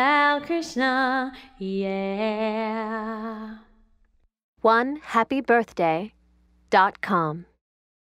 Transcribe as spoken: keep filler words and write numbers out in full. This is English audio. Balkrishna, yeah. one happy birthday dot com